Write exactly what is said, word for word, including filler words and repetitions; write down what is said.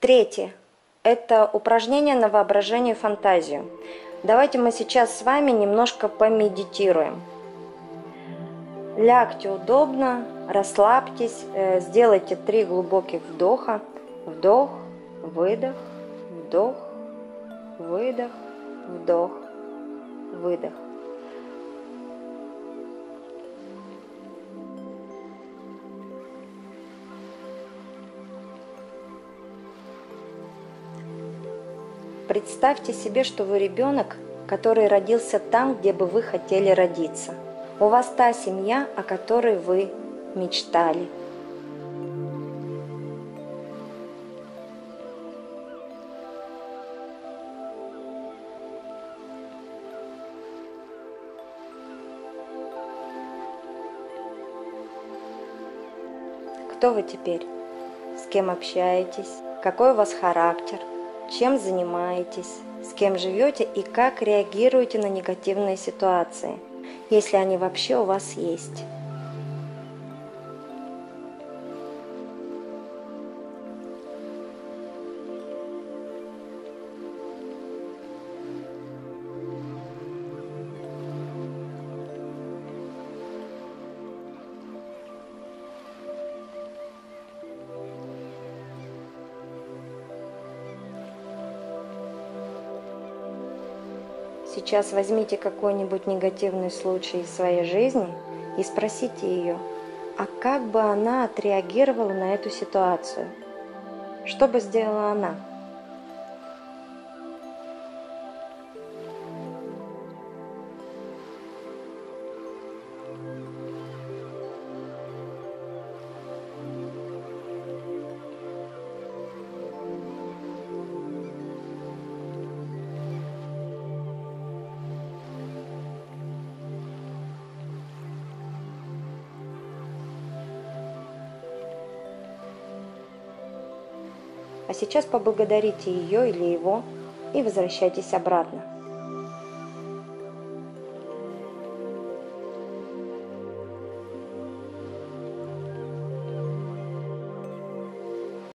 Третье – это упражнение на воображение и фантазию. Давайте мы сейчас с вами немножко помедитируем. Лягте удобно, расслабьтесь, сделайте три глубоких вдоха. Вдох, выдох, вдох, выдох, вдох, выдох. Представьте себе, что вы ребенок, который родился там, где бы вы хотели родиться. У вас та семья, о которой вы мечтали. Кто вы теперь? С кем общаетесь? Какой у вас характер? Чем занимаетесь, с кем живете и как реагируете на негативные ситуации, если они вообще у вас есть. Сейчас возьмите какой-нибудь негативный случай из своей жизни и спросите ее, а как бы она отреагировала на эту ситуацию? Что бы сделала она? А сейчас поблагодарите ее или его и возвращайтесь обратно.